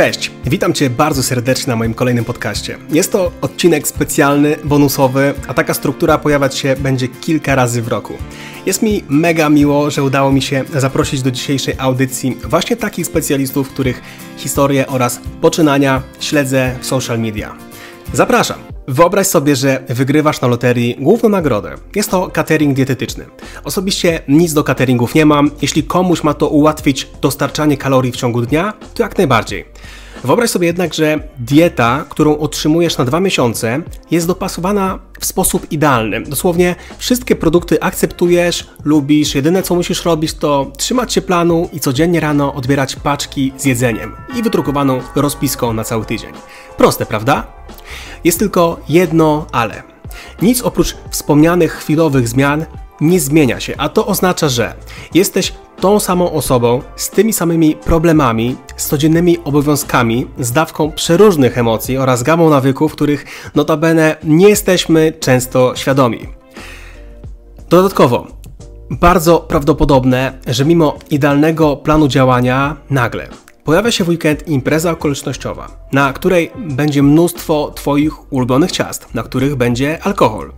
Cześć, witam Cię bardzo serdecznie na moim kolejnym podcaście. Jest to odcinek specjalny, bonusowy, a taka struktura pojawiać się będzie kilka razy w roku. Jest mi mega miło, że udało mi się zaprosić do dzisiejszej audycji właśnie takich specjalistów, których historie oraz poczynania śledzę w social media. Zapraszam! Wyobraź sobie, że wygrywasz na loterii główną nagrodę. Jest to catering dietetyczny. Osobiście nic do cateringów nie mam. Jeśli komuś ma to ułatwić dostarczanie kalorii w ciągu dnia, to jak najbardziej. Wyobraź sobie jednak, że dieta, którą otrzymujesz na 2 miesiące, jest dopasowana w sposób idealny. Dosłownie wszystkie produkty akceptujesz, lubisz, jedyne co musisz robić to trzymać się planu i codziennie rano odbierać paczki z jedzeniem i wydrukowaną rozpiską na cały tydzień. Proste, prawda? Jest tylko jedno ale. Nic oprócz wspomnianych chwilowych zmian nie zmienia się, a to oznacza, że jesteś tą samą osobą, z tymi samymi problemami, z codziennymi obowiązkami, z dawką przeróżnych emocji oraz gamą nawyków, których notabene nie jesteśmy często świadomi. Dodatkowo, bardzo prawdopodobne, że mimo idealnego planu działania nagle pojawia się w weekend impreza okolicznościowa, na której będzie mnóstwo Twoich ulubionych ciast, na których będzie alkohol.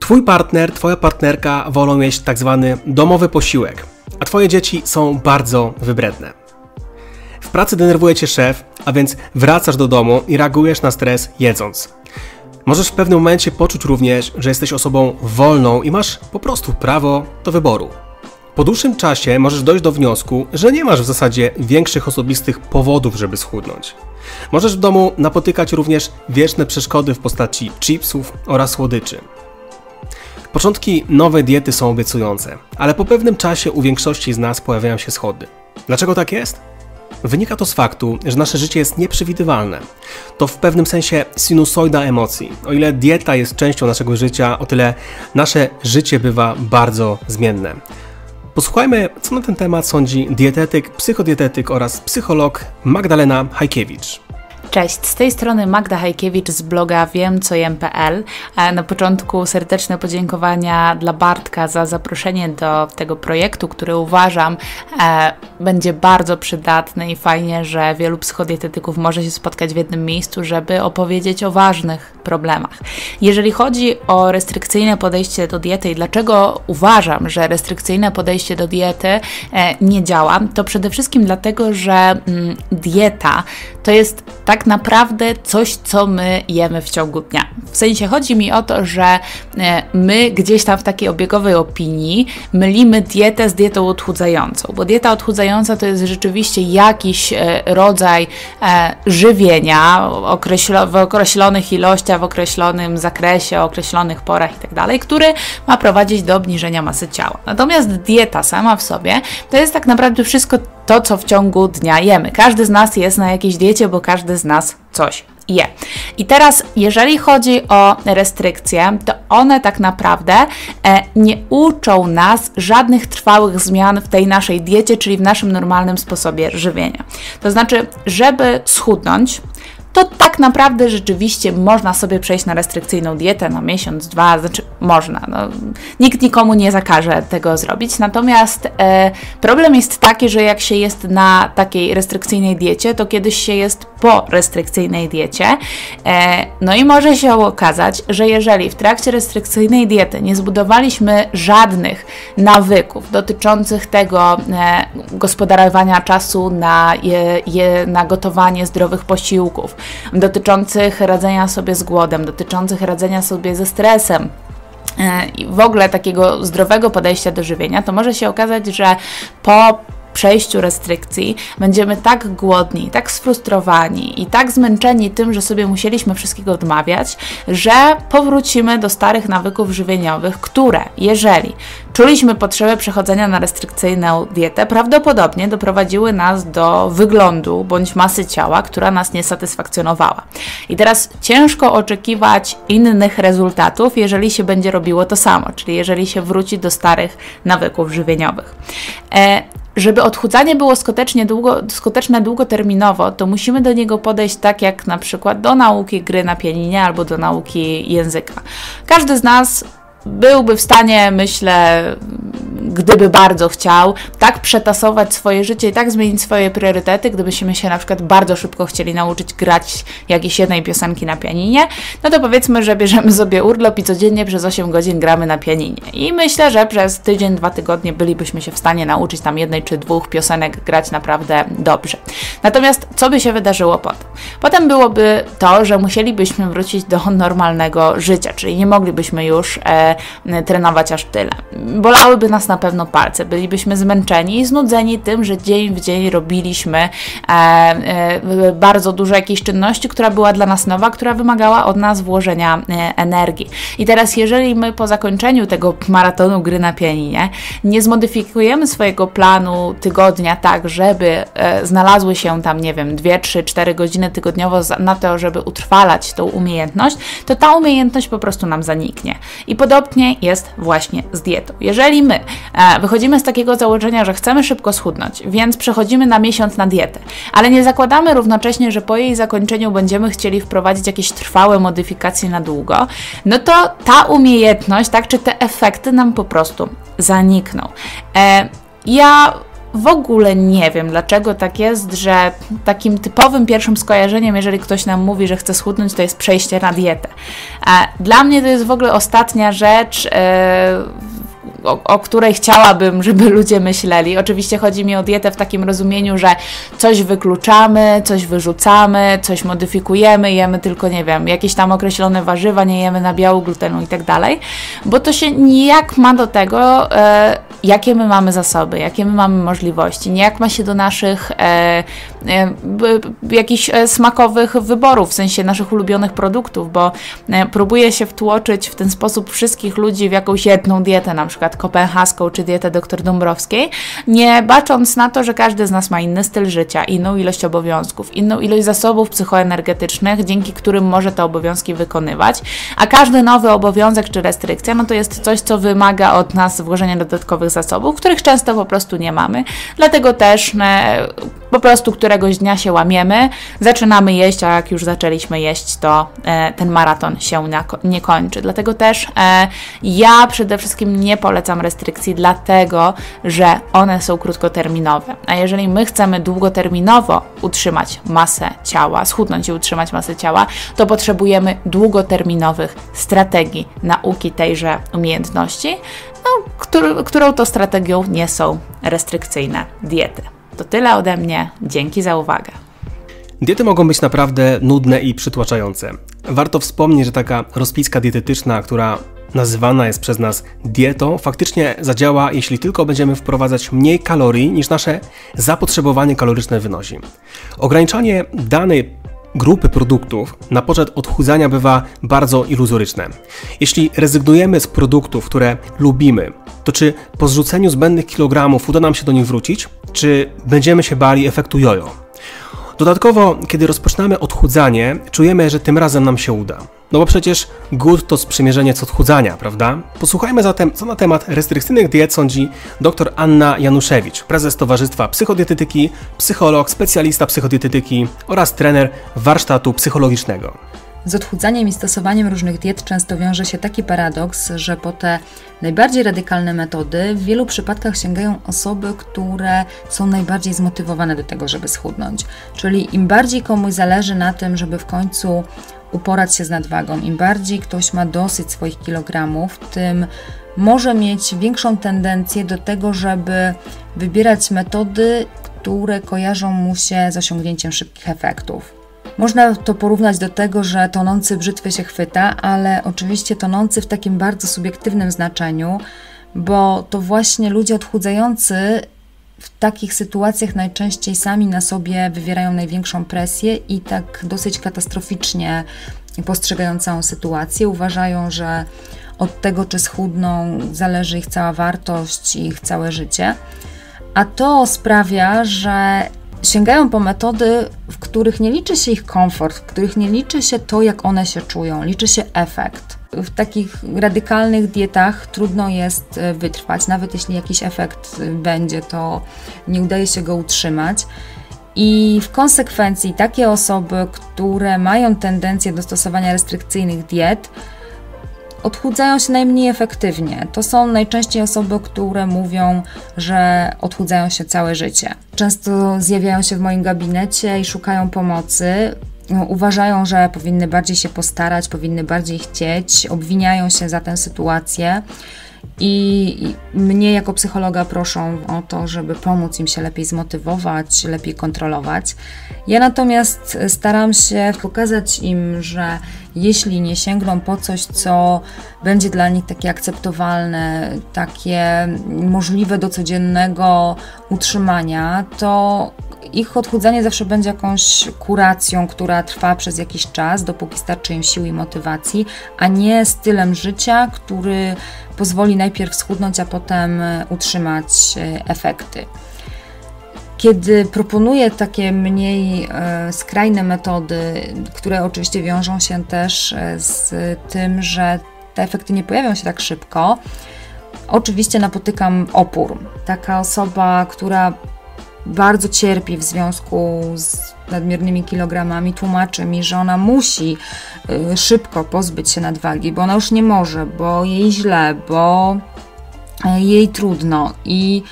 Twój partner, Twoja partnerka wolą jeść tzw. domowy posiłek, a Twoje dzieci są bardzo wybredne. W pracy denerwuje Cię szef, a więc wracasz do domu i reagujesz na stres jedząc. Możesz w pewnym momencie poczuć również, że jesteś osobą wolną i masz po prostu prawo do wyboru. Po dłuższym czasie możesz dojść do wniosku, że nie masz w zasadzie większych osobistych powodów, żeby schudnąć. Możesz w domu napotykać również wieczne przeszkody w postaci chipsów oraz słodyczy. Początki nowej diety są obiecujące, ale po pewnym czasie u większości z nas pojawiają się schody. Dlaczego tak jest? Wynika to z faktu, że nasze życie jest nieprzewidywalne. To w pewnym sensie sinusoida emocji. O ile dieta jest częścią naszego życia, o tyle nasze życie bywa bardzo zmienne. Posłuchajmy, co na ten temat sądzi dietetyk, psychodietetyk oraz psycholog Magdalena Hajkiewicz. Cześć, z tej strony Magda Hajkiewicz z bloga wiemcojem.pl. Na początku serdeczne podziękowania dla Bartka za zaproszenie do tego projektu, który uważam będzie bardzo przydatny i fajnie, że wielu psychodietetyków może się spotkać w jednym miejscu, żeby opowiedzieć o ważnych problemach. Jeżeli chodzi o restrykcyjne podejście do diety i dlaczego uważam, że restrykcyjne podejście do diety nie działa, to przede wszystkim dlatego, że dieta to jest tak naprawdę coś, co my jemy w ciągu dnia. W sensie chodzi mi o to, że my gdzieś tam w takiej obiegowej opinii mylimy dietę z dietą odchudzającą, bo dieta odchudzająca to jest rzeczywiście jakiś rodzaj żywienia w określonych ilościach, w określonym zakresie, o określonych porach itd., który ma prowadzić do obniżenia masy ciała. Natomiast dieta sama w sobie to jest tak naprawdę wszystko to, co w ciągu dnia jemy. Każdy z nas jest na jakiejś diecie, bo każdy z nas coś je. I teraz, jeżeli chodzi o restrykcje, to one tak naprawdę nie uczą nas żadnych trwałych zmian w tej naszej diecie, czyli w naszym normalnym sposobie żywienia. To znaczy, żeby schudnąć, to tak naprawdę rzeczywiście można sobie przejść na restrykcyjną dietę na miesiąc, dwa, znaczy można. No, nikt nikomu nie zakaże tego zrobić. Natomiast problem jest taki, że jak się jest na takiej restrykcyjnej diecie, to kiedyś się jest po restrykcyjnej diecie. No i może się okazać, że jeżeli w trakcie restrykcyjnej diety nie zbudowaliśmy żadnych nawyków dotyczących tego gospodarowania czasu na gotowanie zdrowych posiłków, dotyczących radzenia sobie z głodem, dotyczących radzenia sobie ze stresem i w ogóle takiego zdrowego podejścia do żywienia, to może się okazać, że po przejściu restrykcji będziemy tak głodni, tak sfrustrowani i tak zmęczeni tym, że sobie musieliśmy wszystkiego odmawiać, że powrócimy do starych nawyków żywieniowych, które jeżeli czuliśmy potrzebę przechodzenia na restrykcyjną dietę, prawdopodobnie doprowadziły nas do wyglądu bądź masy ciała, która nas nie satysfakcjonowała. I teraz ciężko oczekiwać innych rezultatów, jeżeli się będzie robiło to samo, czyli jeżeli się wróci do starych nawyków żywieniowych. Żeby odchudzanie było skuteczne długoterminowo, to musimy do niego podejść tak jak na przykład do nauki gry na pianinie albo do nauki języka. Każdy z nas byłby w stanie, myślę, gdyby bardzo chciał, tak przetasować swoje życie i tak zmienić swoje priorytety, gdybyśmy się na przykład bardzo szybko chcieli nauczyć grać jakiejś jednej piosenki na pianinie, no to powiedzmy, że bierzemy sobie urlop i codziennie przez 8 godzin gramy na pianinie. I myślę, że przez tydzień, 2 tygodnie bylibyśmy się w stanie nauczyć tam 1 czy 2 piosenek grać naprawdę dobrze. Natomiast co by się wydarzyło potem? Potem byłoby to, że musielibyśmy wrócić do normalnego życia, czyli nie moglibyśmy już trenować aż tyle. Bolałyby nas na pewno palce, bylibyśmy zmęczeni i znudzeni tym, że dzień w dzień robiliśmy bardzo dużo jakiejś czynności, która była dla nas nowa, która wymagała od nas włożenia energii. I teraz jeżeli my po zakończeniu tego maratonu gry na pianinie nie zmodyfikujemy swojego planu tygodnia tak, żeby znalazły się tam, nie wiem, 2, 3, 4 godziny tygodniowo na to, żeby utrwalać tą umiejętność, to ta umiejętność po prostu nam zaniknie. I podobnie jest właśnie z dietą. Jeżeli my wychodzimy z takiego założenia, że chcemy szybko schudnąć, więc przechodzimy na miesiąc na dietę, ale nie zakładamy równocześnie, że po jej zakończeniu będziemy chcieli wprowadzić jakieś trwałe modyfikacje na długo, no to ta umiejętność, tak, czy te efekty nam po prostu zanikną. Ja w ogóle nie wiem, dlaczego tak jest, że takim typowym pierwszym skojarzeniem, jeżeli ktoś nam mówi, że chce schudnąć, to jest przejście na dietę. Dla mnie to jest w ogóle ostatnia rzecz, o której chciałabym, żeby ludzie myśleli. Oczywiście chodzi mi o dietę w takim rozumieniu, że coś wykluczamy, coś wyrzucamy, coś modyfikujemy, jemy tylko, nie wiem, jakieś tam określone warzywa, nie jemy nabiału, glutenu i tak dalej, bo to się nijak ma do tego, jakie my mamy zasoby, jakie my mamy możliwości, nijak ma się do naszych jakichś smakowych wyborów, w sensie naszych ulubionych produktów, bo próbuje się wtłoczyć w ten sposób wszystkich ludzi w jakąś jedną dietę, na przykład kopenhaską czy dietę dr Dąbrowskiej, nie bacząc na to, że każdy z nas ma inny styl życia, inną ilość obowiązków, inną ilość zasobów psychoenergetycznych, dzięki którym może te obowiązki wykonywać, a każdy nowy obowiązek czy restrykcja, no to jest coś, co wymaga od nas włożenia dodatkowych zasobów, których często po prostu nie mamy, dlatego też po prostu któregoś dnia się łamiemy, zaczynamy jeść, a jak już zaczęliśmy jeść, to ten maraton się nie kończy. Dlatego też ja przede wszystkim nie polecam restrykcji, dlatego że one są krótkoterminowe. A jeżeli my chcemy długoterminowo utrzymać masę ciała, schudnąć i utrzymać masę ciała, to potrzebujemy długoterminowych strategii nauki tejże umiejętności, no, którą to strategią nie są restrykcyjne diety. To tyle ode mnie. Dzięki za uwagę. Diety mogą być naprawdę nudne i przytłaczające. Warto wspomnieć, że taka rozpiska dietetyczna, która nazywana jest przez nas dietą, faktycznie zadziała, jeśli tylko będziemy wprowadzać mniej kalorii niż nasze zapotrzebowanie kaloryczne wynosi. Ograniczanie danej grupy produktów na poczet odchudzania bywa bardzo iluzoryczne. Jeśli rezygnujemy z produktów, które lubimy, to czy po zrzuceniu zbędnych kilogramów uda nam się do nich wrócić, czy będziemy się bali efektu jojo? Dodatkowo, kiedy rozpoczynamy odchudzanie, czujemy, że tym razem nam się uda. No bo przecież głód to sprzymierzeniec odchudzania, prawda? Posłuchajmy zatem, co na temat restrykcyjnych diet sądzi dr Anna Januszewicz, prezes Towarzystwa Psychodietetyki, psycholog, specjalista psychodietetyki oraz trener warsztatu psychologicznego. Z odchudzaniem i stosowaniem różnych diet często wiąże się taki paradoks, że po te najbardziej radykalne metody w wielu przypadkach sięgają osoby, które są najbardziej zmotywowane do tego, żeby schudnąć. Czyli im bardziej komuś zależy na tym, żeby w końcu uporać się z nadwagą, im bardziej ktoś ma dosyć swoich kilogramów, tym może mieć większą tendencję do tego, żeby wybierać metody, które kojarzą mu się z osiągnięciem szybkich efektów. Można to porównać do tego, że tonący brzytwy się chwyta, ale oczywiście tonący w takim bardzo subiektywnym znaczeniu, bo to właśnie ludzie odchudzający w takich sytuacjach najczęściej sami na sobie wywierają największą presję i tak dosyć katastroficznie postrzegają całą sytuację. Uważają, że od tego, czy schudną, zależy ich cała wartość i ich całe życie. A to sprawia, że sięgają po metody, w których nie liczy się ich komfort, w których nie liczy się to, jak one się czują, liczy się efekt. W takich radykalnych dietach trudno jest wytrwać, nawet jeśli jakiś efekt będzie, to nie udaje się go utrzymać. I w konsekwencji takie osoby, które mają tendencję do stosowania restrykcyjnych diet, Odchudzają się najmniej efektywnie. To są najczęściej osoby, które mówią, że odchudzają się całe życie. Często zjawiają się w moim gabinecie i szukają pomocy. Uważają, że powinny bardziej się postarać, powinny bardziej chcieć, obwiniają się za tę sytuację i mnie jako psychologa proszą o to, żeby pomóc im się lepiej zmotywować, lepiej kontrolować. Ja natomiast staram się pokazać im, że jeśli nie sięgną po coś, co będzie dla nich takie akceptowalne, takie możliwe do codziennego utrzymania, to ich odchudzanie zawsze będzie jakąś kuracją, która trwa przez jakiś czas, dopóki starczy im sił i motywacji, a nie stylem życia, który pozwoli najpierw schudnąć, a potem utrzymać efekty. Kiedy proponuję takie mniej skrajne metody, które oczywiście wiążą się też z tym, że te efekty nie pojawią się tak szybko, oczywiście napotykam opór. Taka osoba, która bardzo cierpi w związku z nadmiernymi kilogramami, tłumaczy mi, że ona musi szybko pozbyć się nadwagi, bo ona już nie może, bo jej źle, bo jej trudno i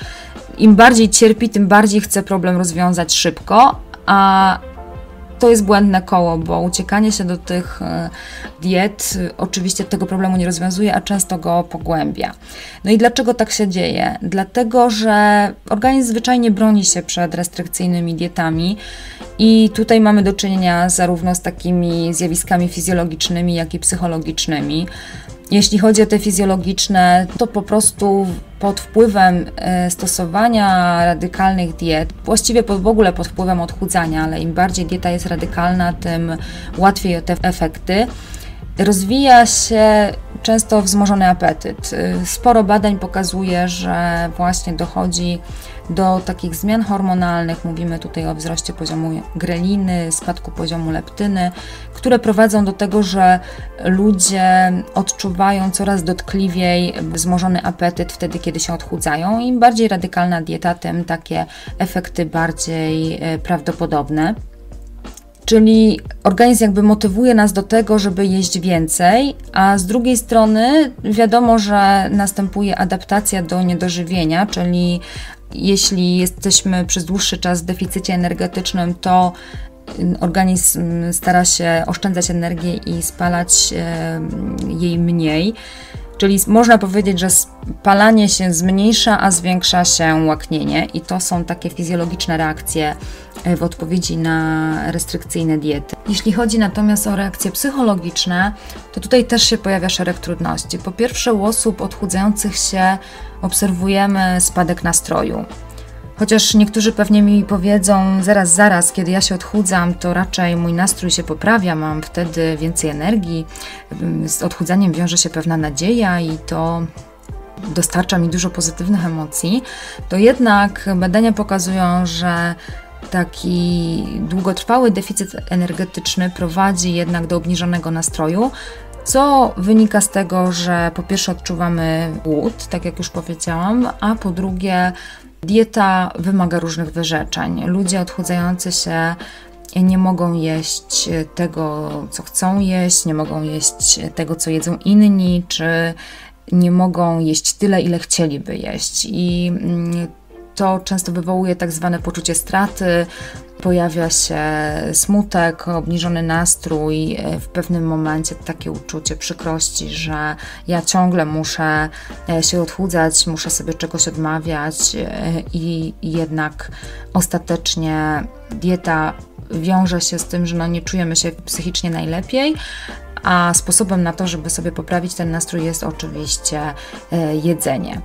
im bardziej cierpi, tym bardziej chce problem rozwiązać szybko, a to jest błędne koło, bo uciekanie się do tych diet oczywiście tego problemu nie rozwiązuje, a często go pogłębia. No i dlaczego tak się dzieje? Dlatego, że organizm zwyczajnie broni się przed restrykcyjnymi dietami i tutaj mamy do czynienia zarówno z takimi zjawiskami fizjologicznymi, jak i psychologicznymi. Jeśli chodzi o te fizjologiczne, to po prostu pod wpływem stosowania radykalnych diet, właściwie w ogóle pod wpływem odchudzania, ale im bardziej dieta jest radykalna, tym łatwiej o te efekty, rozwija się często wzmożony apetyt. Sporo badań pokazuje, że właśnie dochodzi do takich zmian hormonalnych, mówimy tutaj o wzroście poziomu greliny, spadku poziomu leptyny, które prowadzą do tego, że ludzie odczuwają coraz dotkliwiej wzmożony apetyt wtedy, kiedy się odchudzają. Im bardziej radykalna dieta, tym takie efekty bardziej prawdopodobne. Czyli organizm jakby motywuje nas do tego, żeby jeść więcej, a z drugiej strony wiadomo, że następuje adaptacja do niedożywienia, czyli jeśli jesteśmy przez dłuższy czas w deficycie energetycznym, to organizm stara się oszczędzać energię i spalać jej mniej. Czyli można powiedzieć, że spalanie się zmniejsza, a zwiększa się łaknienie i to są takie fizjologiczne reakcje w odpowiedzi na restrykcyjne diety. Jeśli chodzi natomiast o reakcje psychologiczne, to tutaj też się pojawia szereg trudności. Po pierwsze, u osób odchudzających się obserwujemy spadek nastroju. Chociaż niektórzy pewnie mi powiedzą, zaraz, kiedy ja się odchudzam, to raczej mój nastrój się poprawia, mam wtedy więcej energii, z odchudzaniem wiąże się pewna nadzieja i to dostarcza mi dużo pozytywnych emocji, to jednak badania pokazują, że taki długotrwały deficyt energetyczny prowadzi jednak do obniżonego nastroju, co wynika z tego, że po pierwsze odczuwamy głód, tak jak już powiedziałam, a po drugie dieta wymaga różnych wyrzeczeń. Ludzie odchudzający się nie mogą jeść tego, co chcą jeść, nie mogą jeść tego, co jedzą inni, czy nie mogą jeść tyle, ile chcieliby jeść. I to często wywołuje tak zwane poczucie straty, pojawia się smutek, obniżony nastrój, w pewnym momencie takie uczucie przykrości, że ja ciągle muszę się odchudzać, muszę sobie czegoś odmawiać i jednak ostatecznie dieta wiąże się z tym, że nie czujemy się psychicznie najlepiej, a sposobem na to, żeby sobie poprawić ten nastrój jest oczywiście jedzenie.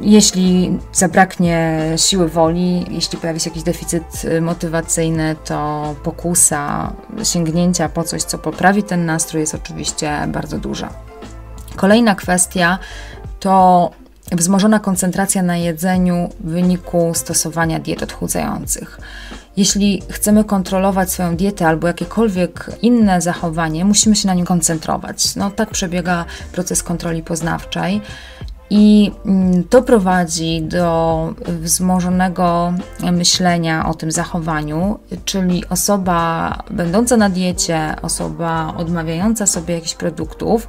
Jeśli zabraknie siły woli, jeśli pojawi się jakiś deficyt motywacyjny, to pokusa sięgnięcia po coś, co poprawi ten nastrój, jest oczywiście bardzo duża. Kolejna kwestia to wzmożona koncentracja na jedzeniu w wyniku stosowania diet odchudzających. Jeśli chcemy kontrolować swoją dietę albo jakiekolwiek inne zachowanie, musimy się na nim koncentrować. No, tak przebiega proces kontroli poznawczej. I to prowadzi do wzmożonego myślenia o tym zachowaniu, czyli osoba będąca na diecie, osoba odmawiająca sobie jakichś produktów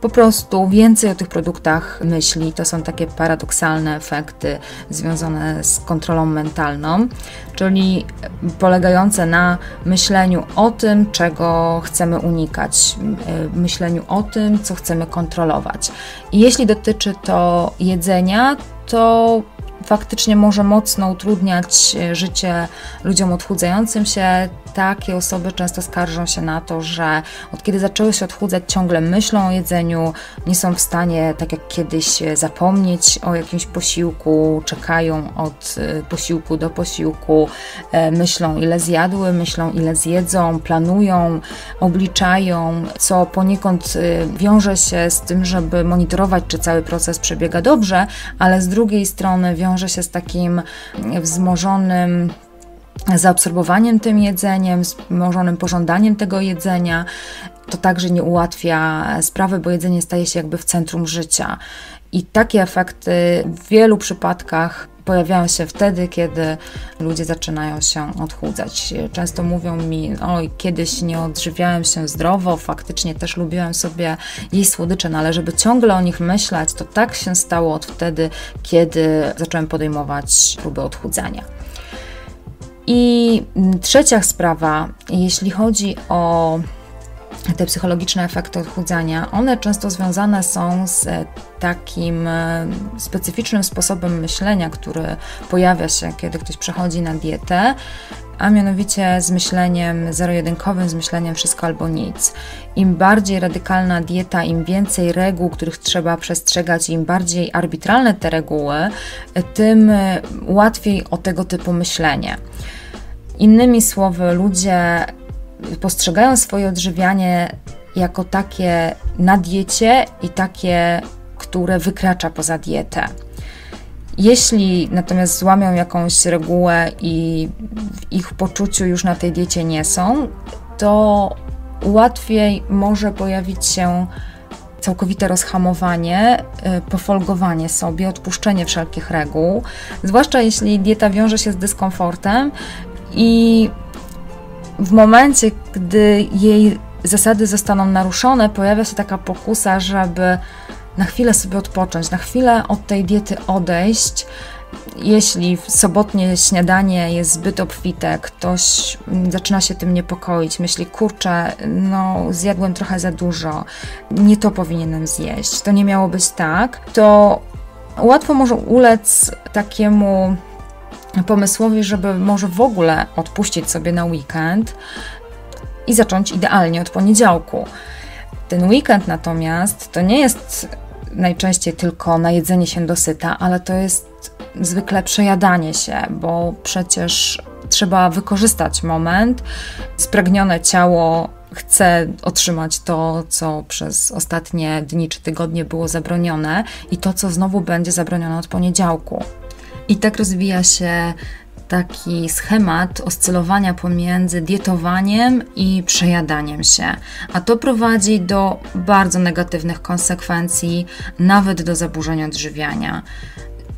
po prostu więcej o tych produktach myśli. To są takie paradoksalne efekty związane z kontrolą mentalną, czyli polegające na myśleniu o tym, czego chcemy unikać, myśleniu o tym, co chcemy kontrolować. I jeśli dotyczy to jedzenia, to faktycznie może mocno utrudniać życie ludziom odchudzającym się. Takie osoby często skarżą się na to, że od kiedy zaczęły się odchudzać, ciągle myślą o jedzeniu, nie są w stanie, tak jak kiedyś, zapomnieć o jakimś posiłku, czekają od posiłku do posiłku, myślą, ile zjadły, myślą, ile zjedzą, planują, obliczają, co poniekąd wiąże się z tym, żeby monitorować, czy cały proces przebiega dobrze, ale z drugiej strony wiąże się z takim wzmożonym zaabsorbowaniem tym jedzeniem, wzmożonym pożądaniem tego jedzenia. To także nie ułatwia sprawy, bo jedzenie staje się jakby w centrum życia. I takie efekty w wielu przypadkach pojawiają się wtedy, kiedy ludzie zaczynają się odchudzać. Często mówią mi: oj, kiedyś nie odżywiałem się zdrowo, faktycznie też lubiłem sobie jeść słodycze, no ale żeby ciągle o nich myśleć, to tak się stało od wtedy, kiedy zacząłem podejmować próby odchudzania. I trzecia sprawa, jeśli chodzi o te psychologiczne efekty odchudzania, one często związane są z takim specyficznym sposobem myślenia, który pojawia się, kiedy ktoś przechodzi na dietę, a mianowicie z myśleniem zero-jedynkowym, z myśleniem wszystko albo nic. Im bardziej radykalna dieta, im więcej reguł, których trzeba przestrzegać, im bardziej arbitralne te reguły, tym łatwiej o tego typu myślenie. Innymi słowy, ludzie postrzegają swoje odżywianie jako takie na diecie i takie, które wykracza poza dietę. Jeśli natomiast złamią jakąś regułę i w ich poczuciu już na tej diecie nie są, to łatwiej może pojawić się całkowite rozhamowanie, pofolgowanie sobie, odpuszczenie wszelkich reguł, zwłaszcza jeśli dieta wiąże się z dyskomfortem i w momencie, gdy jej zasady zostaną naruszone, pojawia się taka pokusa, żeby na chwilę sobie odpocząć, na chwilę od tej diety odejść. Jeśli sobotnie śniadanie jest zbyt obfite, ktoś zaczyna się tym niepokoić, myśli: kurczę, no zjadłem trochę za dużo, nie to powinienem zjeść, to nie miało być tak, to łatwo może ulec takiemu pomysłowi, żeby może w ogóle odpuścić sobie na weekend i zacząć idealnie od poniedziałku. Ten weekend natomiast to nie jest najczęściej tylko najedzenie się dosyta, ale to jest zwykle przejadanie się, bo przecież trzeba wykorzystać moment. Spragnione ciało chce otrzymać to, co przez ostatnie dni czy tygodnie było zabronione i to, co znowu będzie zabronione od poniedziałku. I tak rozwija się taki schemat oscylowania pomiędzy dietowaniem i przejadaniem się, a to prowadzi do bardzo negatywnych konsekwencji, nawet do zaburzeń odżywiania.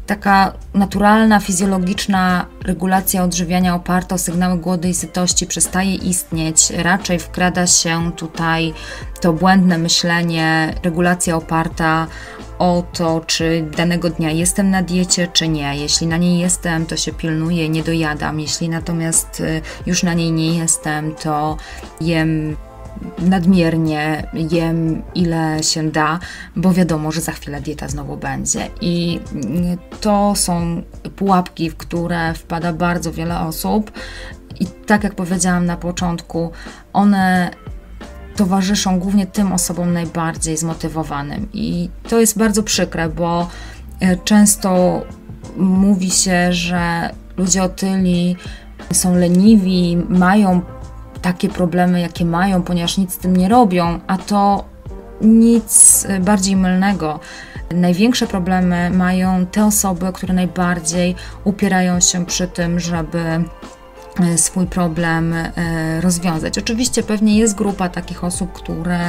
Taka naturalna, fizjologiczna regulacja odżywiania oparta o sygnały głodu i sytości przestaje istnieć. Raczej wkrada się tutaj to błędne myślenie, regulacja oparta o to, czy danego dnia jestem na diecie, czy nie. Jeśli na niej jestem, to się pilnuję, nie dojadam. Jeśli natomiast już na niej nie jestem, to jem nadmiernie, jem ile się da, bo wiadomo, że za chwilę dieta znowu będzie. I to są pułapki, w które wpada bardzo wiele osób. I tak jak powiedziałam na początku, one towarzyszą głównie tym osobom najbardziej zmotywowanym. I to jest bardzo przykre, bo często mówi się, że ludzie otyli są leniwi, mają takie problemy, jakie mają, ponieważ nic z tym nie robią, a to nic bardziej mylnego. Największe problemy mają te osoby, które najbardziej upierają się przy tym, żeby swój problem rozwiązać. Oczywiście pewnie jest grupa takich osób, które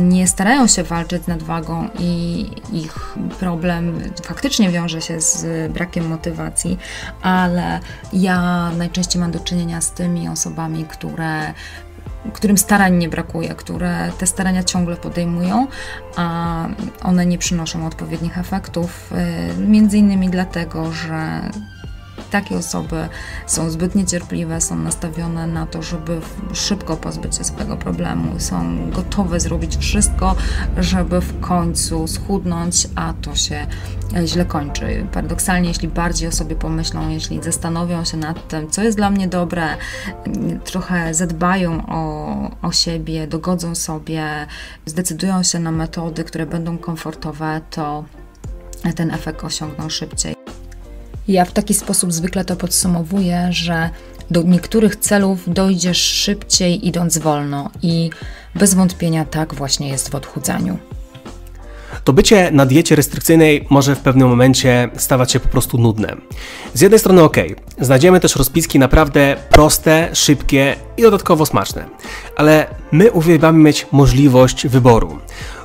nie starają się walczyć z nadwagą i ich problem faktycznie wiąże się z brakiem motywacji, ale ja najczęściej mam do czynienia z tymi osobami, które którym starań nie brakuje, które te starania ciągle podejmują, a one nie przynoszą odpowiednich efektów, między innymi dlatego, że takie osoby są zbyt niecierpliwe, są nastawione na to, żeby szybko pozbyć się swojego problemu, są gotowe zrobić wszystko, żeby w końcu schudnąć, a to się źle kończy. Paradoksalnie, jeśli bardziej o sobie pomyślą, jeśli zastanowią się nad tym, co jest dla mnie dobre, trochę zadbają o siebie, dogodzą sobie, zdecydują się na metody, które będą komfortowe, to ten efekt osiągną szybciej. Ja w taki sposób zwykle to podsumowuję, że do niektórych celów dojdziesz szybciej, idąc wolno, i bez wątpienia tak właśnie jest w odchudzaniu. To bycie na diecie restrykcyjnej może w pewnym momencie stawać się po prostu nudne. Z jednej strony ok, znajdziemy też rozpiski naprawdę proste, szybkie i dodatkowo smaczne, ale my uwielbiamy mieć możliwość wyboru.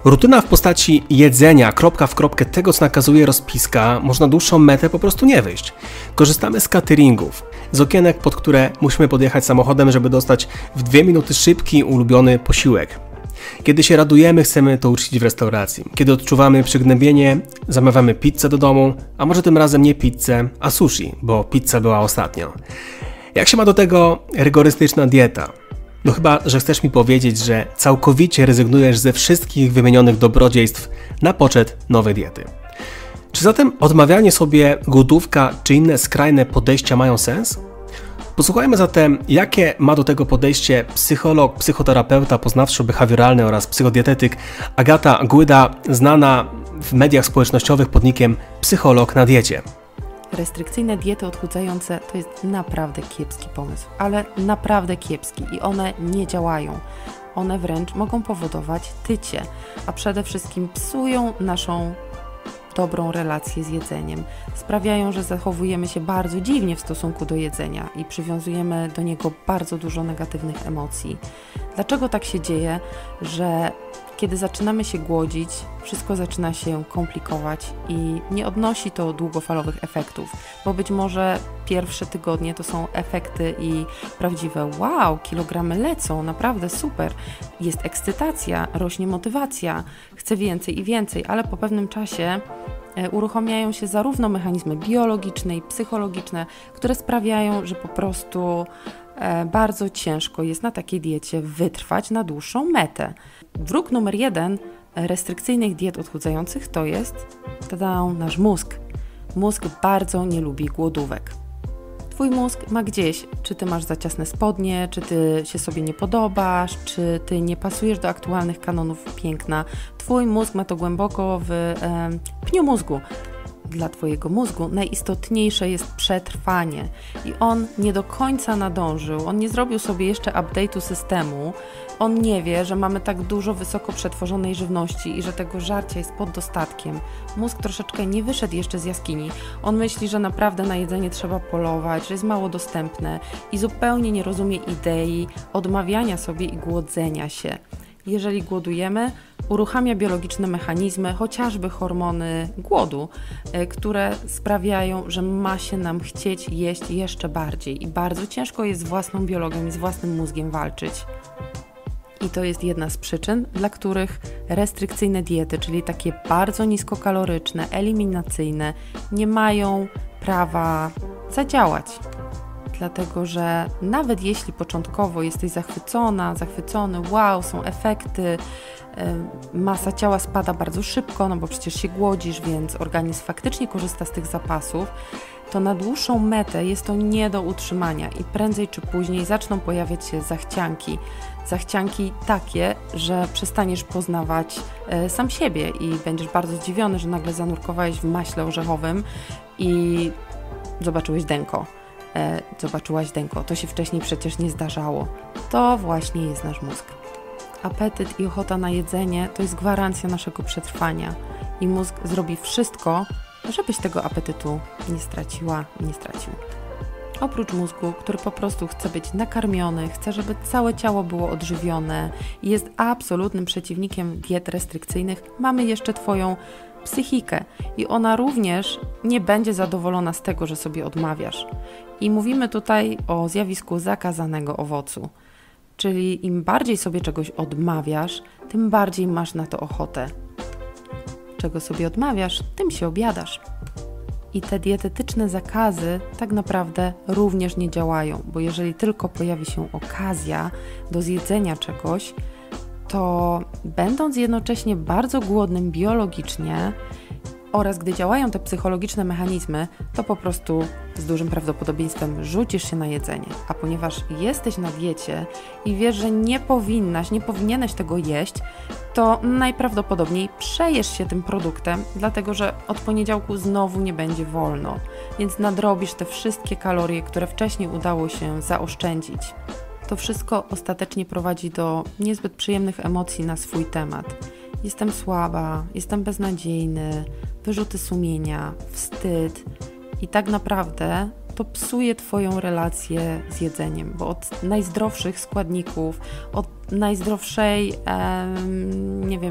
Rutyna w postaci jedzenia kropka w kropkę tego, co nakazuje rozpiska, można dłuższą metę po prostu nie wyjść. Korzystamy z cateringów, z okienek, pod które musimy podjechać samochodem, żeby dostać w 2 minuty szybki, ulubiony posiłek. Kiedy się radujemy, chcemy to uczcić w restauracji. Kiedy odczuwamy przygnębienie, zamawiamy pizzę do domu, a może tym razem nie pizzę, a sushi, bo pizza była ostatnio. Jak się ma do tego rygorystyczna dieta? No chyba, że chcesz mi powiedzieć, że całkowicie rezygnujesz ze wszystkich wymienionych dobrodziejstw na poczet nowej diety. Czy zatem odmawianie sobie głodówka czy inne skrajne podejścia mają sens? Posłuchajmy zatem, jakie ma do tego podejście psycholog, psychoterapeuta poznawczo-behawioralny oraz psychodietetyk Agata Głyda, znana w mediach społecznościowych pod nickiem psycholog na diecie. Restrykcyjne diety odchudzające to jest naprawdę kiepski pomysł, ale naprawdę kiepski, i one nie działają. One wręcz mogą powodować tycie, a przede wszystkim psują naszą dobrą relację z jedzeniem. Sprawiają, że zachowujemy się bardzo dziwnie w stosunku do jedzenia i przywiązujemy do niego bardzo dużo negatywnych emocji. Dlaczego tak się dzieje, że kiedy zaczynamy się głodzić, wszystko zaczyna się komplikować i nie odnosi to długofalowych efektów, bo być może pierwsze tygodnie to są efekty i prawdziwe wow, kilogramy lecą, naprawdę super, jest ekscytacja, rośnie motywacja, chcę więcej i więcej, ale po pewnym czasie uruchamiają się zarówno mechanizmy biologiczne i psychologiczne, które sprawiają, że po prostu bardzo ciężko jest na takiej diecie wytrwać na dłuższą metę. Wróg numer 1 restrykcyjnych diet odchudzających to jest nasz mózg. Mózg bardzo nie lubi głodówek. Twój mózg ma gdzieś, czy ty masz za ciasne spodnie, czy ty się sobie nie podobasz, czy ty nie pasujesz do aktualnych kanonów piękna. Twój mózg ma to głęboko w pniu mózgu. Dla twojego mózgu najistotniejsze jest przetrwanie i on nie do końca nadążył, on nie zrobił sobie jeszcze update'u systemu, on nie wie, że mamy tak dużo wysoko przetworzonej żywności i że tego żarcia jest pod dostatkiem. Mózg troszeczkę nie wyszedł jeszcze z jaskini, on myśli, że naprawdę na jedzenie trzeba polować, że jest mało dostępne i zupełnie nie rozumie idei odmawiania sobie i głodzenia się. Jeżeli głodujemy, uruchamia biologiczne mechanizmy, chociażby hormony głodu, które sprawiają, że ma się nam chcieć jeść jeszcze bardziej i bardzo ciężko jest z własną biologią i z własnym mózgiem walczyć. I to jest jedna z przyczyn, dla których restrykcyjne diety, czyli takie bardzo niskokaloryczne, eliminacyjne, nie mają prawa zadziałać. Dlatego, że nawet jeśli początkowo jesteś zachwycona, zachwycony, wow, są efekty, masa ciała spada bardzo szybko, no bo przecież się głodzisz, więc organizm faktycznie korzysta z tych zapasów, to na dłuższą metę jest to nie do utrzymania i prędzej czy później zaczną pojawiać się zachcianki. Zachcianki takie, że przestaniesz poznawać sam siebie i będziesz bardzo zdziwiony, że nagle zanurkowałeś w maśle orzechowym i zobaczyłeś denko. Zobaczyłaś denko, to się wcześniej przecież nie zdarzało. To właśnie jest nasz mózg. Apetyt i ochota na jedzenie to jest gwarancja naszego przetrwania i mózg zrobi wszystko, żebyś tego apetytu nie straciła, nie stracił. Oprócz mózgu, który po prostu chce być nakarmiony, chce, żeby całe ciało było odżywione i jest absolutnym przeciwnikiem diet restrykcyjnych, mamy jeszcze Twoją psychikę i ona również nie będzie zadowolona z tego, że sobie odmawiasz. I mówimy tutaj o zjawisku zakazanego owocu. Czyli im bardziej sobie czegoś odmawiasz, tym bardziej masz na to ochotę. Czego sobie odmawiasz, tym się objadasz. I te dietetyczne zakazy tak naprawdę również nie działają, bo jeżeli tylko pojawi się okazja do zjedzenia czegoś, to będąc jednocześnie bardzo głodnym biologicznie oraz gdy działają te psychologiczne mechanizmy, to po prostu z dużym prawdopodobieństwem rzucisz się na jedzenie. A ponieważ jesteś na diecie i wiesz, że nie powinieneś tego jeść, to najprawdopodobniej przejesz się tym produktem, dlatego że od poniedziałku znowu nie będzie wolno, więc nadrobisz te wszystkie kalorie, które wcześniej udało się zaoszczędzić. To wszystko ostatecznie prowadzi do niezbyt przyjemnych emocji na swój temat. Jestem słaba, jestem beznadziejny, wyrzuty sumienia, wstyd i tak naprawdę to psuje Twoją relację z jedzeniem, bo od najzdrowszych składników, od najzdrowszej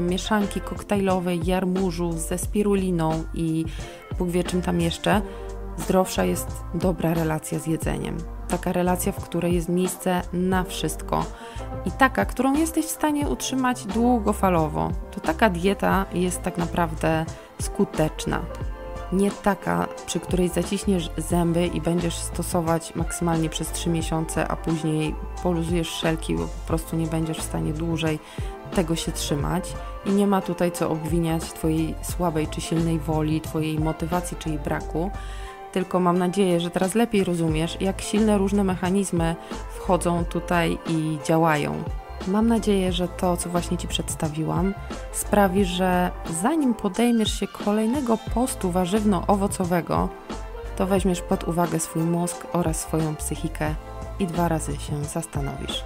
mieszanki koktajlowej, jarmużu ze spiruliną i Bóg wie czym tam jeszcze, zdrowsza jest dobra relacja z jedzeniem. Taka relacja, w której jest miejsce na wszystko i taka, którą jesteś w stanie utrzymać długofalowo, to taka dieta jest tak naprawdę skuteczna. Nie taka, przy której zaciśniesz zęby i będziesz stosować maksymalnie przez 3 miesiące, a później poluzujesz szelki, bo po prostu nie będziesz w stanie dłużej tego się trzymać i nie ma tutaj co obwiniać Twojej słabej czy silnej woli, Twojej motywacji czy jej braku. Tylko mam nadzieję, że teraz lepiej rozumiesz, jak silne różne mechanizmy wchodzą tutaj i działają. Mam nadzieję, że to, co właśnie Ci przedstawiłam, sprawi, że zanim podejmiesz się kolejnego postu warzywno-owocowego, to weźmiesz pod uwagę swój mózg oraz swoją psychikę i 2 razy się zastanowisz.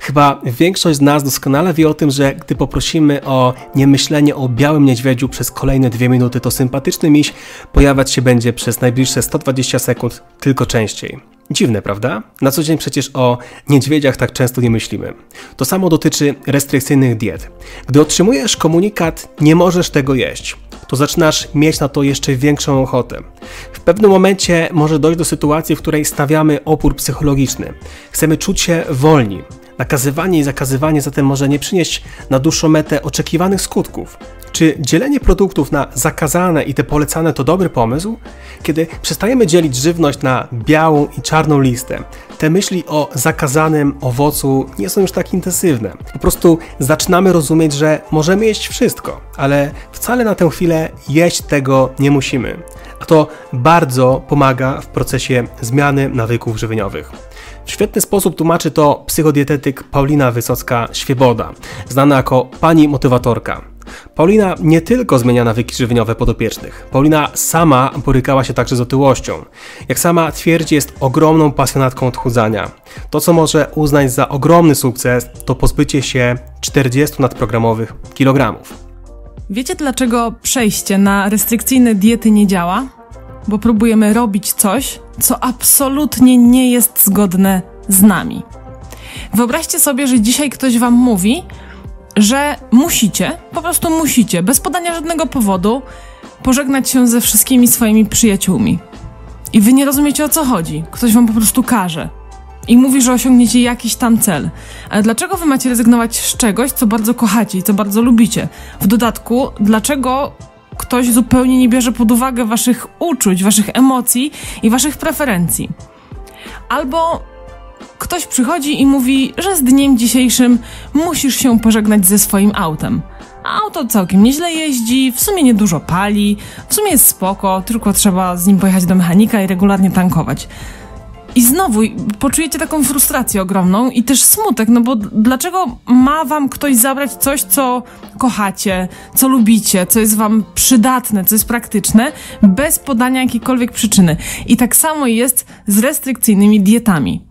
Chyba większość z nas doskonale wie o tym, że gdy poprosimy o niemyślenie o białym niedźwiedziu przez kolejne 2 minuty, to sympatyczny miś pojawiać się będzie przez najbliższe 120 sekund tylko częściej. Dziwne, prawda? Na co dzień przecież o niedźwiedziach tak często nie myślimy. To samo dotyczy restrykcyjnych diet. Gdy otrzymujesz komunikat, nie możesz tego jeść, to zaczynasz mieć na to jeszcze większą ochotę. W pewnym momencie może dojść do sytuacji, w której stawiamy opór psychologiczny. Chcemy czuć się wolni. Nakazywanie i zakazywanie zatem może nie przynieść na dłuższą metę oczekiwanych skutków. Czy dzielenie produktów na zakazane i te polecane to dobry pomysł? Kiedy przestajemy dzielić żywność na białą i czarną listę, te myśli o zakazanym owocu nie są już tak intensywne. Po prostu zaczynamy rozumieć, że możemy jeść wszystko, ale wcale na tę chwilę jeść tego nie musimy. A to bardzo pomaga w procesie zmiany nawyków żywieniowych. W świetny sposób tłumaczy to psychodietetyk Paulina Wysocka-Świeboda, znana jako pani motywatorka. Paulina nie tylko zmienia nawyki żywieniowe podopiecznych. Paulina sama borykała się także z otyłością. Jak sama twierdzi, jest ogromną pasjonatką odchudzania. To, co może uznać za ogromny sukces, to pozbycie się 40 nadprogramowych kilogramów. Wiecie, dlaczego przejście na restrykcyjne diety nie działa? Bo próbujemy robić coś, co absolutnie nie jest zgodne z nami. Wyobraźcie sobie, że dzisiaj ktoś wam mówi, że musicie, po prostu musicie, bez podania żadnego powodu, pożegnać się ze wszystkimi swoimi przyjaciółmi. I wy nie rozumiecie, o co chodzi. Ktoś wam po prostu każe i mówi, że osiągniecie jakiś tam cel. Ale dlaczego wy macie rezygnować z czegoś, co bardzo kochacie i co bardzo lubicie? W dodatku, dlaczego ktoś zupełnie nie bierze pod uwagę waszych uczuć, waszych emocji i waszych preferencji? Albo ktoś przychodzi i mówi, że z dniem dzisiejszym musisz się pożegnać ze swoim autem. A auto całkiem nieźle jeździ, w sumie niedużo pali, w sumie jest spoko, tylko trzeba z nim pojechać do mechanika i regularnie tankować. I znowu poczujecie taką frustrację ogromną i też smutek, no bo dlaczego ma wam ktoś zabrać coś, co kochacie, co lubicie, co jest wam przydatne, co jest praktyczne, bez podania jakiejkolwiek przyczyny. I tak samo jest z restrykcyjnymi dietami.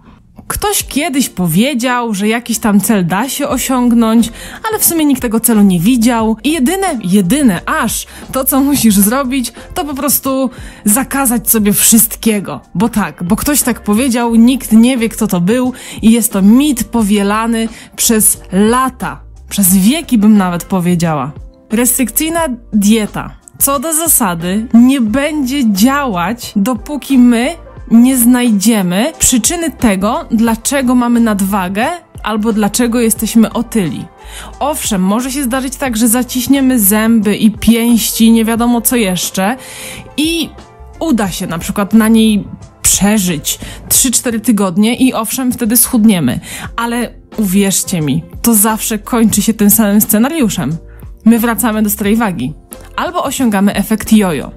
Ktoś kiedyś powiedział, że jakiś tam cel da się osiągnąć, ale w sumie nikt tego celu nie widział i jedyne aż to, co musisz zrobić, to po prostu zakazać sobie wszystkiego. Bo tak, bo ktoś tak powiedział, nikt nie wie, kto to był i jest to mit powielany przez lata, przez wieki bym nawet powiedziała. Restrykcyjna dieta, co do zasady, nie będzie działać, dopóki my nie znajdziemy przyczyny tego, dlaczego mamy nadwagę albo dlaczego jesteśmy otyli. Owszem, może się zdarzyć tak, że zaciśniemy zęby i pięści, nie wiadomo co jeszcze i uda się na przykład na niej przeżyć 3-4 tygodnie i owszem, wtedy schudniemy. Ale uwierzcie mi, to zawsze kończy się tym samym scenariuszem. My wracamy do starej wagi. Albo osiągamy efekt jojo.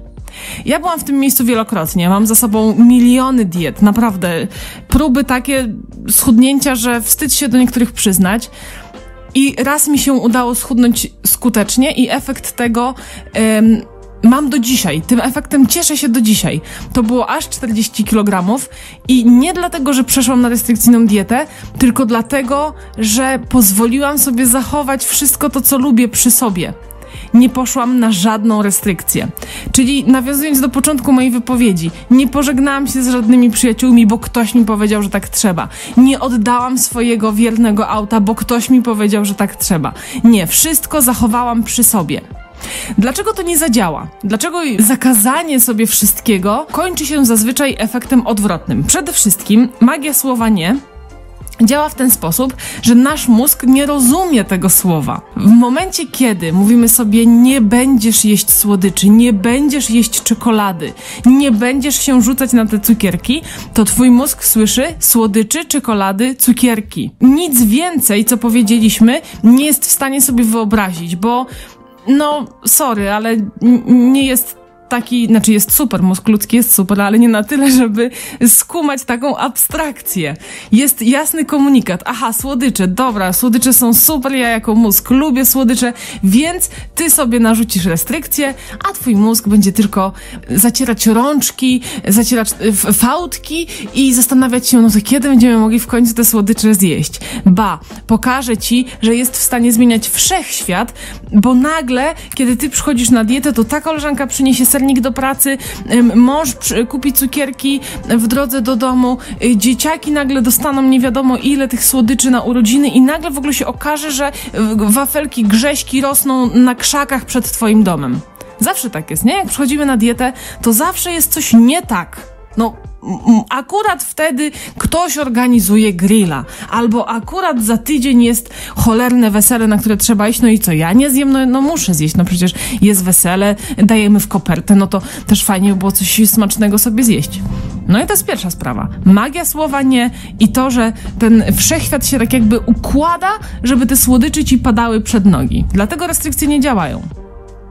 Ja byłam w tym miejscu wielokrotnie, mam za sobą miliony diet, naprawdę. Próby takie schudnięcia, że wstyd się do niektórych przyznać. I raz mi się udało schudnąć skutecznie i efekt tego mam do dzisiaj. Tym efektem cieszę się do dzisiaj. To było aż 40 kg i nie dlatego, że przeszłam na restrykcyjną dietę, tylko dlatego, że pozwoliłam sobie zachować wszystko to, co lubię przy sobie. Nie poszłam na żadną restrykcję. Czyli nawiązując do początku mojej wypowiedzi, nie pożegnałam się z żadnymi przyjaciółmi, bo ktoś mi powiedział, że tak trzeba. Nie oddałam swojego wiernego auta, bo ktoś mi powiedział, że tak trzeba. Nie, wszystko zachowałam przy sobie. Dlaczego to nie zadziała? Dlaczego zakazanie sobie wszystkiego kończy się zazwyczaj efektem odwrotnym? Przede wszystkim magia słowa nie działa w ten sposób, że nasz mózg nie rozumie tego słowa. W momencie, kiedy mówimy sobie nie będziesz jeść słodyczy, nie będziesz jeść czekolady, nie będziesz się rzucać na te cukierki, to twój mózg słyszy słodyczy, czekolady, cukierki. Nic więcej, co powiedzieliśmy, nie jest w stanie sobie wyobrazić, bo no, sorry, ale nie jest taki, znaczy jest super, mózg ludzki jest super, ale nie na tyle, żeby skumać taką abstrakcję. Jest jasny komunikat, aha, słodycze, dobra, słodycze są super, ja jako mózg lubię słodycze, więc ty sobie narzucisz restrykcję, a twój mózg będzie tylko zacierać rączki, zacierać fałdki i zastanawiać się, no to kiedy będziemy mogli w końcu te słodycze zjeść? Ba, pokażę ci, że jest w stanie zmieniać wszechświat, bo nagle, kiedy ty przychodzisz na dietę, to ta koleżanka przyniesie sernik do pracy, mąż kupi cukierki w drodze do domu, dzieciaki nagle dostaną nie wiadomo ile tych słodyczy na urodziny i nagle w ogóle się okaże, że wafelki, grześki rosną na krzakach przed twoim domem. Zawsze tak jest, nie? Jak przychodzimy na dietę, to zawsze jest coś nie tak. No, akurat wtedy ktoś organizuje grilla, albo akurat za tydzień jest cholerne wesele, na które trzeba iść, no i co, ja nie zjem, no muszę zjeść, no przecież jest wesele, dajemy w kopertę, no to też fajnie by było coś smacznego sobie zjeść. No i to jest pierwsza sprawa. Magia słowa nie i to, że ten wszechświat się tak jakby układa, żeby te słodyczy ci padały przed nogi. Dlatego restrykcje nie działają.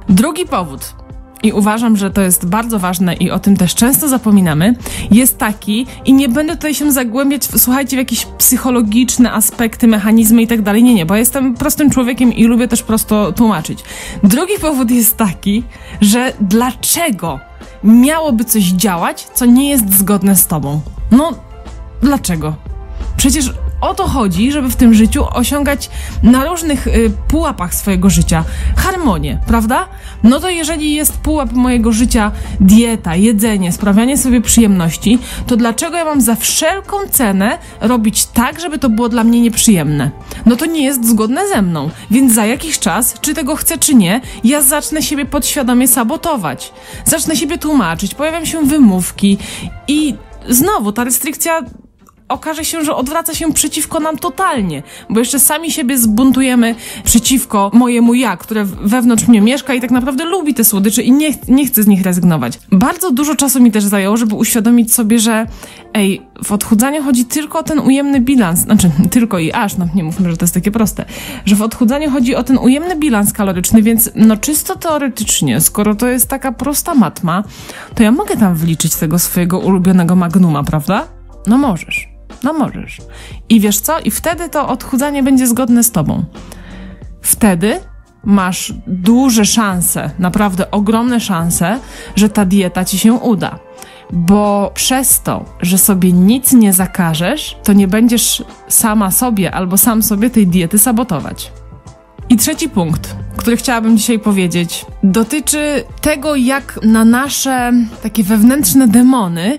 Drugi powód. I uważam, że to jest bardzo ważne i o tym też często zapominamy, jest taki, i nie będę tutaj się zagłębiać, słuchajcie, w jakieś psychologiczne aspekty, mechanizmy i tak dalej, nie, bo jestem prostym człowiekiem i lubię też prosto tłumaczyć. Drugi powód jest taki, że dlaczego miałoby coś działać, co nie jest zgodne z tobą? No, dlaczego? Przecież o to chodzi, żeby w tym życiu osiągać na różnych pułapach swojego życia harmonię, prawda? No to jeżeli jest pułap mojego życia dieta, jedzenie, sprawianie sobie przyjemności, to dlaczego ja mam za wszelką cenę robić tak, żeby to było dla mnie nieprzyjemne? No to nie jest zgodne ze mną, więc za jakiś czas, czy tego chcę, czy nie, ja zacznę siebie podświadomie sabotować. Zacznę siebie tłumaczyć, pojawią się wymówki i znowu ta restrykcja okaże się, że odwraca się przeciwko nam totalnie, bo jeszcze sami siebie zbuntujemy przeciwko mojemu ja, które wewnątrz mnie mieszka i tak naprawdę lubi te słodycze i nie chce z nich rezygnować. Bardzo dużo czasu mi też zajęło, żeby uświadomić sobie, że w odchudzaniu chodzi tylko o ten ujemny bilans, znaczy tylko i aż, no nie mówmy, że to jest takie proste, że w odchudzaniu chodzi o ten ujemny bilans kaloryczny, więc no czysto teoretycznie, skoro to jest taka prosta matma, to ja mogę tam wliczyć tego swojego ulubionego magnuma, prawda? No możesz. No możesz. I wiesz co? I wtedy to odchudzanie będzie zgodne z tobą. Wtedy masz duże szanse, naprawdę ogromne szanse, że ta dieta ci się uda. Bo przez to, że sobie nic nie zakażesz, to nie będziesz sama sobie albo sam sobie tej diety sabotować. I trzeci punkt, który chciałabym dzisiaj powiedzieć, dotyczy tego, jak na nasze takie wewnętrzne demony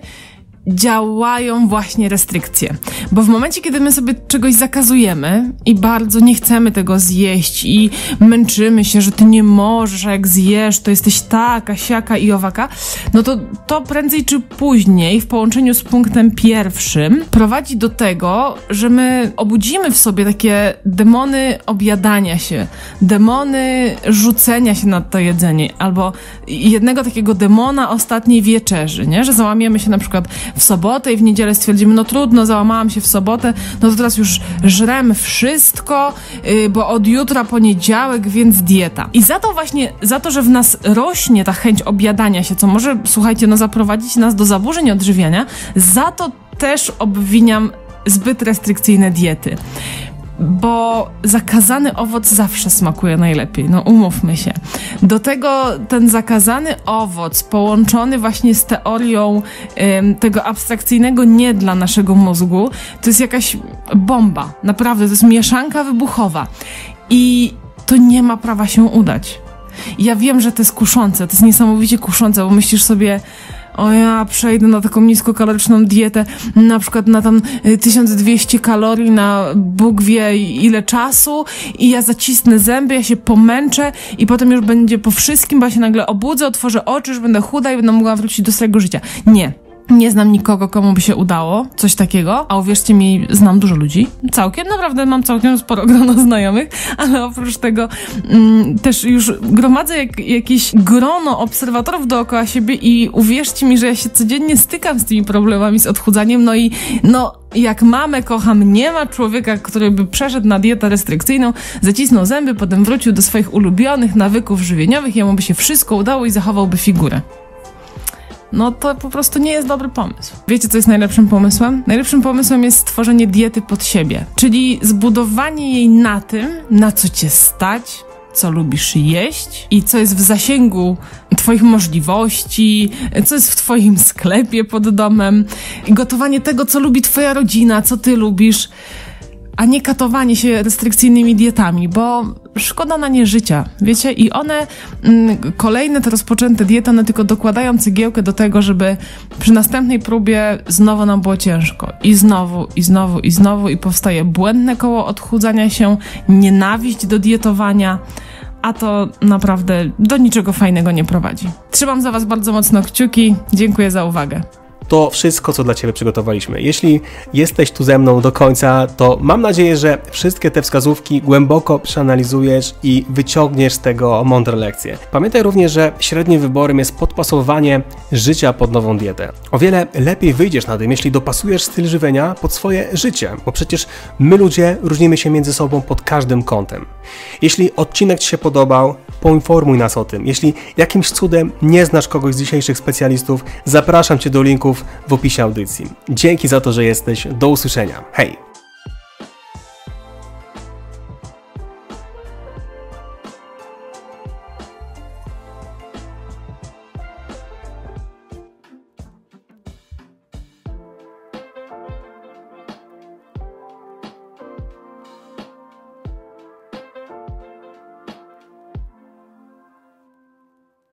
działają właśnie restrykcje. Bo w momencie, kiedy my sobie czegoś zakazujemy i bardzo nie chcemy tego zjeść i męczymy się, że ty nie możesz, a jak zjesz, to jesteś taka, siaka i owaka, no to prędzej czy później w połączeniu z punktem pierwszym prowadzi do tego, że my obudzimy w sobie takie demony objadania się, demony rzucenia się na to jedzenie, albo jednego takiego demona ostatniej wieczerzy, nie? Że załamiemy się na przykład w sobotę i w niedzielę stwierdzimy, no trudno, załamałam się w sobotę, no to teraz już żrem wszystko, bo od jutra poniedziałek, więc dieta. I za to właśnie, za to, że w nas rośnie ta chęć objadania się, co może, słuchajcie, no zaprowadzić nas do zaburzeń odżywiania, za to też obwiniam zbyt restrykcyjne diety. Bo zakazany owoc zawsze smakuje najlepiej, no umówmy się. Do tego ten zakazany owoc połączony właśnie z teorią tego abstrakcyjnego nie dla naszego mózgu, to jest jakaś bomba, naprawdę, to jest mieszanka wybuchowa i to nie ma prawa się udać. Ja wiem, że to jest kuszące, to jest niesamowicie kuszące, bo myślisz sobie, o ja przejdę na taką niskokaloryczną dietę, na przykład na tam 1200 kalorii na Bóg wie ile czasu i ja zacisnę zęby, ja się pomęczę i potem już będzie po wszystkim, bo ja się nagle obudzę, otworzę oczy, już będę chuda i będę mogła wrócić do swojego życia. Nie. Nie znam nikogo, komu by się udało coś takiego, a uwierzcie mi, znam dużo ludzi, całkiem, naprawdę mam całkiem sporo grono znajomych, ale oprócz tego też już gromadzę jakieś grono obserwatorów dookoła siebie i uwierzcie mi, że ja się codziennie stykam z tymi problemami z odchudzaniem, no i jak mamę kocham, nie ma człowieka, który by przeszedł na dietę restrykcyjną, zacisnął zęby, potem wrócił do swoich ulubionych nawyków żywieniowych, jemu by się wszystko udało i zachowałby figurę. No to po prostu nie jest dobry pomysł. Wiecie, co jest najlepszym pomysłem? Najlepszym pomysłem jest stworzenie diety pod siebie, czyli zbudowanie jej na tym, na co cię stać, co lubisz jeść i co jest w zasięgu twoich możliwości, co jest w twoim sklepie pod domem i gotowanie tego, co lubi twoja rodzina, co ty lubisz, a nie katowanie się restrykcyjnymi dietami, bo szkoda na nie życia, wiecie? I one, kolejne te rozpoczęte diety, one tylko dokładają cegiełkę do tego, żeby przy następnej próbie znowu nam było ciężko. I znowu, i znowu, i znowu i powstaje błędne koło odchudzania się, nienawiść do dietowania, a to naprawdę do niczego fajnego nie prowadzi. Trzymam za was bardzo mocno kciuki, dziękuję za uwagę. To wszystko, co dla ciebie przygotowaliśmy. Jeśli jesteś tu ze mną do końca, to mam nadzieję, że wszystkie te wskazówki głęboko przeanalizujesz i wyciągniesz z tego mądre lekcje. Pamiętaj również, że średnim wyborem jest podpasowanie życia pod nową dietę. O wiele lepiej wyjdziesz na tym, jeśli dopasujesz styl żywienia pod swoje życie, bo przecież my ludzie różnimy się między sobą pod każdym kątem. Jeśli odcinek ci się podobał, poinformuj nas o tym. Jeśli jakimś cudem nie znasz kogoś z dzisiejszych specjalistów, zapraszam cię do linków w opisie audycji. Dzięki za to, że jesteś. Do usłyszenia. Hej!